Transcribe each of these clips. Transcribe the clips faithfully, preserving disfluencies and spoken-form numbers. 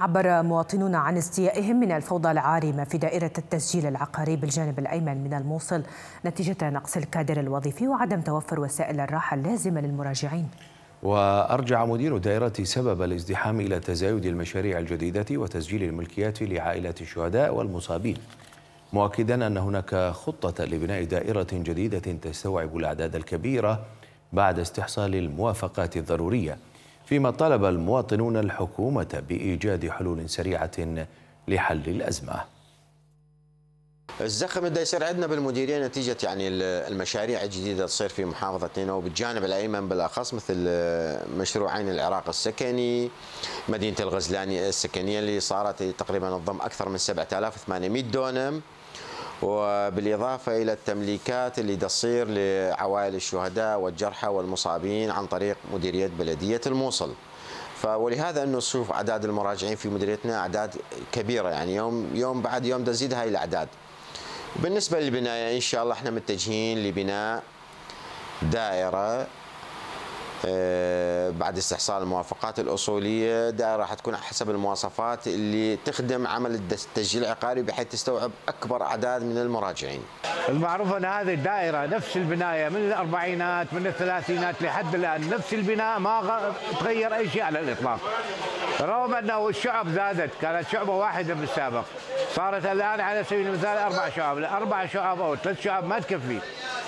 عبر مواطنون عن استيائهم من الفوضى العارمة في دائرة التسجيل العقاري بالجانب الأيمن من الموصل نتيجة نقص الكادر الوظيفي وعدم توفر وسائل الراحة اللازمة للمراجعين. وأرجع مدير الدائرة سبب الازدحام إلى تزايد المشاريع الجديدة وتسجيل الملكيات لعائلات الشهداء والمصابين، مؤكدا أن هناك خطة لبناء دائرة جديدة تستوعب الأعداد الكبيرة بعد استحصال الموافقات الضرورية، فيما طلب المواطنون الحكومة بإيجاد حلول سريعة لحل الأزمة. الزخم اللي يصير عندنا بالمديريه نتيجه يعني المشاريع الجديده تصير في محافظه نينوى وبالجانب الايمن بالاخص، مثل مشروع عين العراق السكني، مدينه الغزلانيه السكنيه اللي صارت تقريبا تضم اكثر من سبعة آلاف وثمانمئة دونم، وبالاضافه الى التمليكات اللي تصير لعوائل الشهداء والجرحى والمصابين عن طريق مديريه بلديه الموصل. فولهذا انه نشوف اعداد المراجعين في مديريتنا اعداد كبيره، يعني يوم يوم بعد يوم تزيد هاي الاعداد. بالنسبة للبناية إن شاء الله إحنا متجهين لبناء دائرة بعد استحصال الموافقات الأصولية، دائرة راح تكون حسب المواصفات اللي تخدم عمل التسجيل العقاري بحيث تستوعب أكبر أعداد من المراجعين. المعروف أن هذه الدائرة نفس البناية من الأربعينات من الثلاثينات لحد الآن، نفس البناء ما تغير أي شيء على الإطلاق، رغم أنه الشعب زادت، كانت شعبة واحدة بالسابق، صارت الآن على سبيل المثال أربع شعب، أربع شعب أو ثلاث شعب ما تكفي،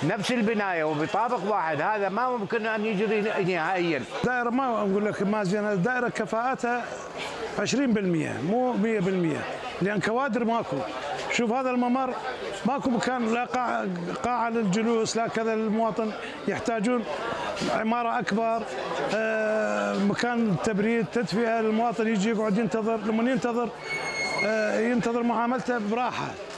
نفس البناية وبطابق واحد، هذا ما ممكن أن يجري نهائيا. دائرة ما أقول لك ما زينة، الدائرة كفاءتها عشرين بالمئة مو مئة بالمئة، لأن كوادر ماكو. شوف هذا الممر ماكو مكان، لا قاعة للجلوس لا كذا، المواطن يحتاجون عمارة أكبر، مكان تبريد تدفئة، المواطن يجي يقعد ينتظر، لما ينتظر ينتظر معاملته براحة.